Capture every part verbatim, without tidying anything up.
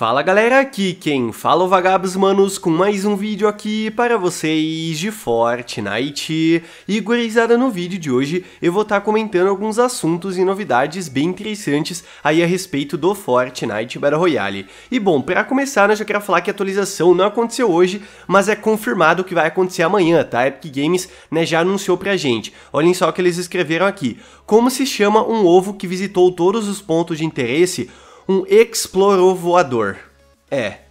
Fala galera, aqui quem fala o Vagabbss Manos com mais um vídeo aqui para vocês de Fortnite. E gurizada, no vídeo de hoje eu vou estar tá comentando alguns assuntos e novidades bem interessantes aí a respeito do Fortnite Battle Royale. E bom, para começar eu já quero falar que a atualização não aconteceu hoje, mas é confirmado que vai acontecer amanhã, tá? A Epic Games, né, já anunciou pra gente. Olhem só o que eles escreveram aqui. Como se chama um ovo que visitou todos os pontos de interesse? Um explorou voador. É.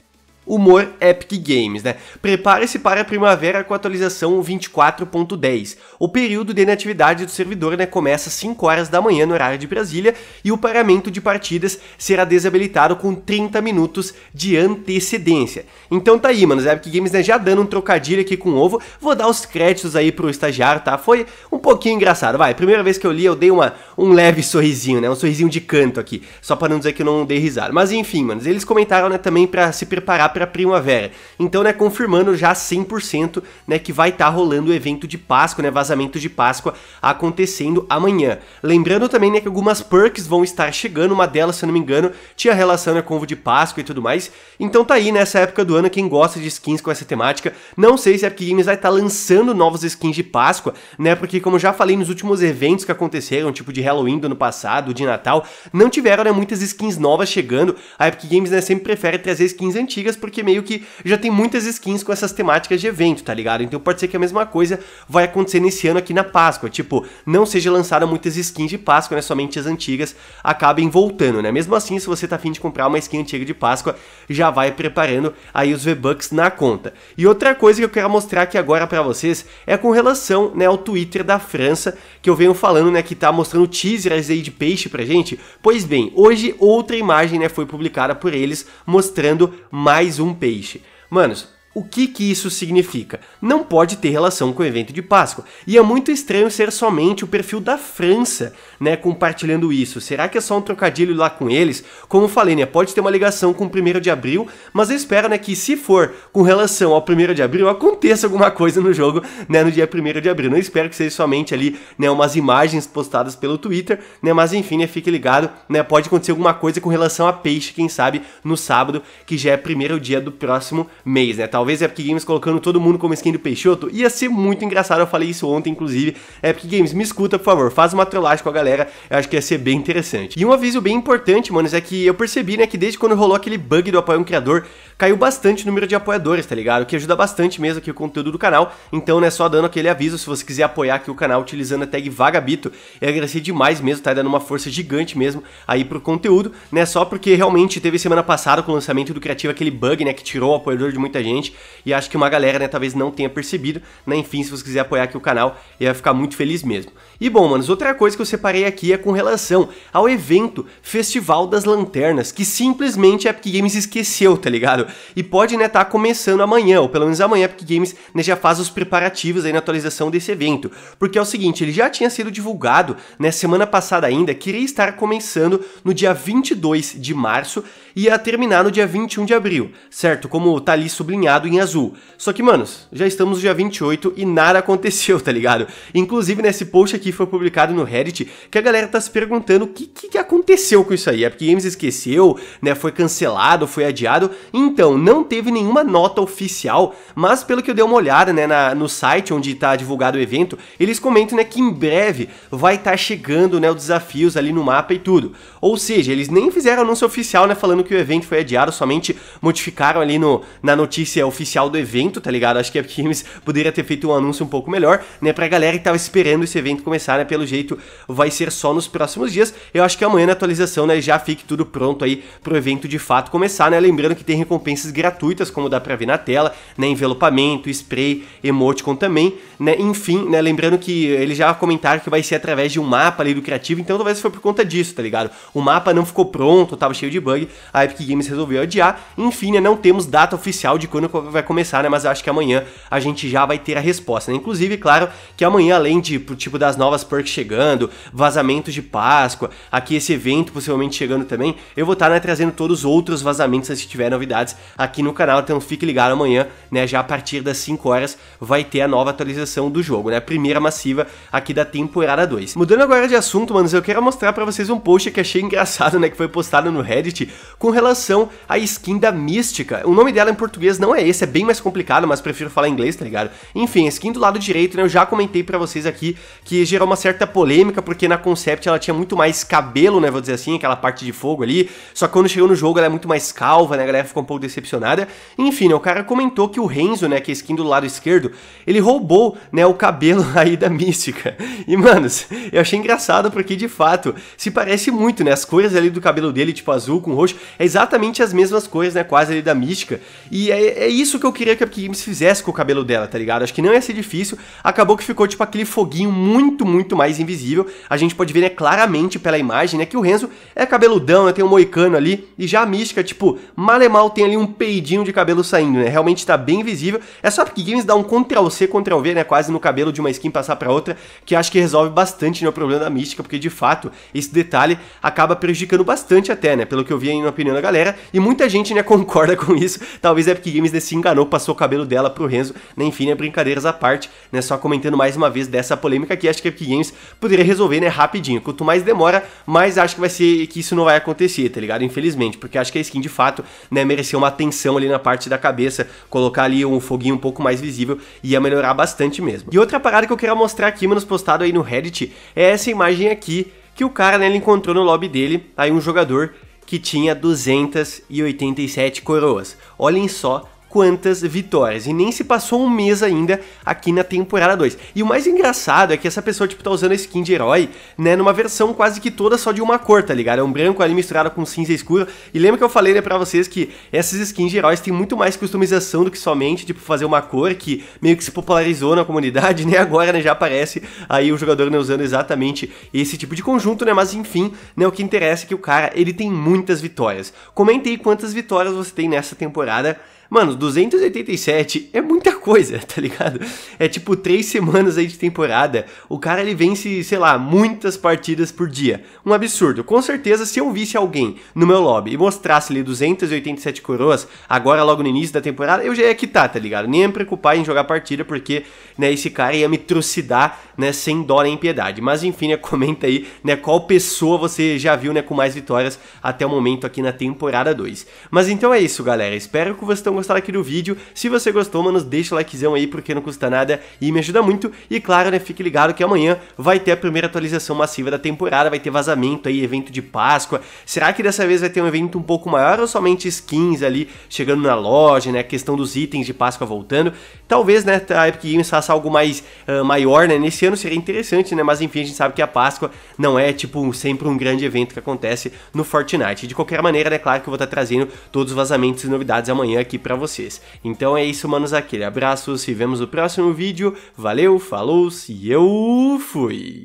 Humor Epic Games, né? Prepare-se para a primavera com a atualização vinte e quatro ponto dez. O período de inatividade do servidor, né, começa às cinco horas da manhã no horário de Brasília e o paramento de partidas será desabilitado com trinta minutos de antecedência. Então tá aí, mano, a Epic Games, né, já dando um trocadilho aqui com o ovo. Vou dar os créditos aí pro estagiário, tá? Foi um pouquinho engraçado, vai. Primeira vez que eu li, eu dei uma, um leve sorrisinho, né? Um sorrisinho de canto aqui, só para não dizer que eu não dei risada. Mas enfim, mano, eles comentaram, né, também para se preparar pra para primavera. Então, né, confirmando já cem por cento, né, que vai estar tá rolando o evento de Páscoa, né, vazamento de Páscoa acontecendo amanhã. Lembrando também, né, que algumas perks vão estar chegando, uma delas, se eu não me engano, tinha relação, né, com o ovo de Páscoa e tudo mais. Então tá aí, nessa época do ano, quem gosta de skins com essa temática, não sei se a Epic Games vai estar tá lançando novos skins de Páscoa, né, porque como eu já falei nos últimos eventos que aconteceram, tipo de Halloween do ano passado, de Natal, não tiveram, né, muitas skins novas chegando. A Epic Games, né, sempre prefere trazer skins antigas, porque meio que já tem muitas skins com essas temáticas de evento, tá ligado? Então pode ser que a mesma coisa vai acontecer nesse ano aqui na Páscoa, tipo, não seja lançada muitas skins de Páscoa, né, somente as antigas acabem voltando, né? Mesmo assim, se você tá afim de comprar uma skin antiga de Páscoa, já vai preparando aí os V-Bucks na conta. E outra coisa que eu quero mostrar aqui agora pra vocês é com relação, né, ao Twitter da França, que eu venho falando, né, que tá mostrando teasers aí de peixe pra gente. Pois bem, hoje outra imagem, né, foi publicada por eles mostrando mais um peixe. Manos, o que que isso significa? Não pode ter relação com o evento de Páscoa. E é muito estranho ser somente o perfil da França, né, compartilhando isso. Será que é só um trocadilho lá com eles? Como eu falei, né, pode ter uma ligação com o primeiro de abril, mas eu espero, né, que se for com relação ao primeiro de abril, aconteça alguma coisa no jogo, né, no dia primeiro de abril. Não espero que seja somente ali, né, umas imagens postadas pelo Twitter, né, mas enfim, né, fique ligado, né, pode acontecer alguma coisa com relação a peixe, quem sabe, no sábado, que já é primeiro dia do próximo mês, né, tá? Talvez a Epic Games colocando todo mundo como skin do Peixoto ia ser muito engraçado, eu falei isso ontem, inclusive. Epic Games, me escuta, por favor, faz uma trollagem com a galera, eu acho que ia ser bem interessante. E um aviso bem importante, manos, é que eu percebi, né, que desde quando rolou aquele bug do Apoio a um Criador, caiu bastante o número de apoiadores, tá ligado? O que ajuda bastante mesmo aqui o conteúdo do canal. Então, né, só dando aquele aviso, se você quiser apoiar aqui o canal utilizando a tag Vagabito, eu agradecer demais mesmo, tá dando uma força gigante mesmo aí pro conteúdo, né, só porque realmente teve semana passada com o lançamento do Criativo aquele bug, né, que tirou o apoiador de muita gente. E acho que uma galera, né, talvez não tenha percebido, né? Enfim, se você quiser apoiar aqui o canal, eu ia ficar muito feliz mesmo. E bom, manos, outra coisa que eu separei aqui é com relação ao evento Festival das Lanternas, que simplesmente a Epic Games esqueceu, tá ligado? E pode, né, tá começando amanhã, ou pelo menos amanhã a Epic Games, né, já faz os preparativos aí na atualização desse evento. Porque é o seguinte, ele já tinha sido divulgado, né, semana passada ainda, que iria estar começando no dia vinte e dois de março e ia terminar no dia vinte e um de abril, certo? Como tá ali sublinhado em azul. Só que, manos, já estamos no dia vinte e oito e nada aconteceu, tá ligado? Inclusive, nesse post aqui foi publicado no Reddit, que a galera tá se perguntando o que, que aconteceu com isso aí. A Epic Games esqueceu, né, foi cancelado, foi adiado. Então, não teve nenhuma nota oficial, mas pelo que eu dei uma olhada, né, na, no site onde tá divulgado o evento, eles comentam, né, que em breve vai estar tá chegando, né, os desafios ali no mapa e tudo. Ou seja, eles nem fizeram anúncio oficial, né, falando que o evento foi adiado, somente modificaram ali no, na notícia oficial do evento, tá ligado? Acho que a Epic Games poderia ter feito um anúncio um pouco melhor, né, pra galera que tava esperando esse evento começar, né, pelo jeito vai ser só nos próximos dias. Eu acho que amanhã na atualização, né, já fique tudo pronto aí pro evento de fato começar, né, lembrando que tem recompensas gratuitas, como dá pra ver na tela, né, envelopamento, spray, emoticon também, né, enfim, né, lembrando que eles já comentaram que vai ser através de um mapa ali do Criativo, então talvez foi por conta disso, tá ligado? O mapa não ficou pronto, tava cheio de bug, a Epic Games resolveu adiar, enfim, né, não temos data oficial de quando vai começar, né, mas eu acho que amanhã a gente já vai ter a resposta, né, inclusive, claro, que amanhã, além de, tipo, das novas perks chegando, vazamentos de Páscoa, aqui esse evento possivelmente chegando também, eu vou estar, né, trazendo todos os outros vazamentos, se tiver novidades aqui no canal, então fique ligado amanhã, né, já a partir das cinco horas vai ter a nova atualização do jogo, né, a primeira massiva aqui da temporada dois. Mudando agora de assunto, manos, eu quero mostrar pra vocês um post que achei engraçado, né, que foi postado no Reddit, com relação à skin da Mística. O nome dela em português não é esse, é bem mais complicado, mas prefiro falar em inglês, tá ligado? Enfim, a skin do lado direito, né, eu já comentei pra vocês aqui que gerou uma certa polêmica, porque na concept ela tinha muito mais cabelo, né, vou dizer assim, aquela parte de fogo ali, só que quando chegou no jogo ela é muito mais calva, né, a galera ficou um pouco decepcionada. Enfim, né, o cara comentou que o Renzo, né, que é a skin do lado esquerdo, ele roubou, né, o cabelo aí da Mística. E, manos, eu achei engraçado porque, de fato, se parece muito, né, as cores ali do cabelo dele, tipo azul com roxo, é exatamente as mesmas cores, né, quase ali da Mística. E é, é isso que eu queria que a Epic Games fizesse com o cabelo dela, tá ligado? Acho que não ia ser difícil, acabou que ficou, tipo, aquele foguinho muito, muito mais invisível. A gente pode ver, né, claramente pela imagem, né, que o Renzo é cabeludão, né, tem um moicano ali, e já a Mística, tipo, mal e mal tem ali um peidinho de cabelo saindo, né, realmente tá bem invisível. É só a Epic Games dar um Ctrl C, Ctrl V, né, quase no cabelo de uma skin passar pra outra, que acho que resolve bastante, né, o problema da Mística, porque, de fato, esse detalhe acaba prejudicando bastante até, né, pelo que eu vi aí na opinião da galera, e muita gente, né, concorda com isso. Talvez a Epic Games, né, se enganou, passou o cabelo dela pro Renzo, né, enfim, né, brincadeiras à parte, né, só comentando mais uma vez dessa polêmica aqui. Acho que a Epic Games poderia resolver, né, rapidinho, quanto mais demora, mais acho que vai ser, que isso não vai acontecer, tá ligado, infelizmente, porque acho que a skin, de fato, né, mereceu uma atenção ali na parte da cabeça, colocar ali um foguinho um pouco mais visível, ia melhorar bastante mesmo. E outra parada que eu queria mostrar aqui, manos, postado aí no Reddit, é essa imagem aqui, que o cara, né, ele encontrou no lobby dele, aí um jogador que tinha duzentas e oitenta e sete coroas. Olhem só quantas vitórias, e nem se passou um mês ainda aqui na temporada dois. E o mais engraçado é que essa pessoa, tipo, tá usando a skin de herói, né, numa versão quase que toda só de uma cor, tá ligado? É um branco ali misturado com cinza escuro, e lembra que eu falei, né, pra vocês que essas skins de heróis tem muito mais customização do que somente, tipo, fazer uma cor, que meio que se popularizou na comunidade, né, agora, né, já aparece aí o jogador, né, usando exatamente esse tipo de conjunto, né, mas enfim, né, o que interessa é que o cara, ele tem muitas vitórias. Comente aí quantas vitórias você tem nessa temporada. Mano, duzentas e oitenta e sete é muita coisa, tá ligado? É tipo três semanas aí de temporada, o cara, ele vence, sei lá, muitas partidas por dia. Um absurdo. Com certeza, se eu visse alguém no meu lobby e mostrasse ali duzentas e oitenta e sete coroas, agora logo no início da temporada, eu já ia quitar, tá ligado? Nem ia me preocupar em jogar partida, porque, né, esse cara ia me trucidar, né, sem dó nem piedade. Mas enfim, né, comenta aí, né, qual pessoa você já viu, né, com mais vitórias até o momento aqui na temporada dois. Mas então é isso, galera. Espero que vocês tenham gostar aqui do vídeo. Se você gostou, manos, deixa o likezão aí, porque não custa nada e me ajuda muito. E claro, né, fique ligado que amanhã vai ter a primeira atualização massiva da temporada, vai ter vazamento aí, evento de Páscoa. Será que dessa vez vai ter um evento um pouco maior ou somente skins ali chegando na loja, né, a questão dos itens de Páscoa voltando? Talvez, né, a Epic Games faça algo mais uh, maior, né, nesse ano seria interessante, né, mas enfim, a gente sabe que a Páscoa não é, tipo, um, sempre um grande evento que acontece no Fortnite. De qualquer maneira, né, claro que eu vou estar trazendo todos os vazamentos e novidades amanhã aqui pra pra vocês. Então é isso, manos, aquele abraço, se vemos no próximo vídeo, valeu, falou, e eu fui!